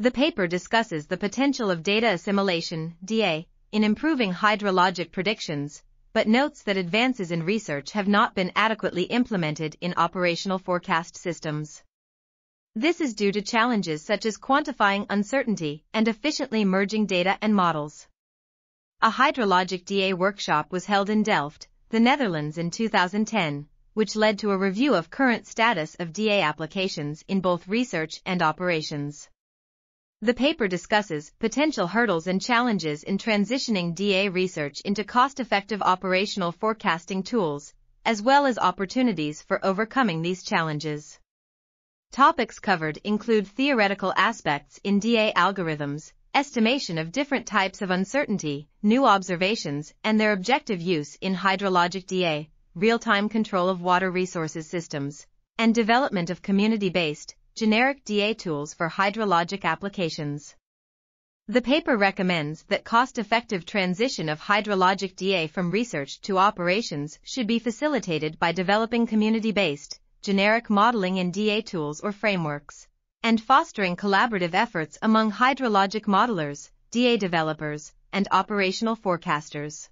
The paper discusses the potential of data assimilation, DA, in improving hydrologic predictions, but notes that advances in research have not been adequately implemented in operational forecast systems. This is due to challenges such as quantifying uncertainty and efficiently merging data and models. A hydrologic DA workshop was held in Delft, the Netherlands in 2010, which led to a review of current status of DA applications in both research and operations. The paper discusses potential hurdles and challenges in transitioning DA research into cost-effective operational forecasting tools, as well as opportunities for overcoming these challenges. Topics covered include theoretical aspects in DA algorithms, estimation of different types of uncertainty, new observations and their objective use in hydrologic DA, real-time control of water resources systems, and development of community-based, generic DA tools for hydrologic applications. The paper recommends that cost-effective transition of hydrologic DA from research to operations should be facilitated by developing community-based, generic modeling in DA tools or frameworks, and fostering collaborative efforts among hydrologic modelers, DA developers, and operational forecasters.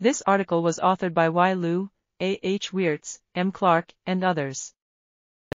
This article was authored by Y. Liu, A. H. Weerts, M. Clark, and others.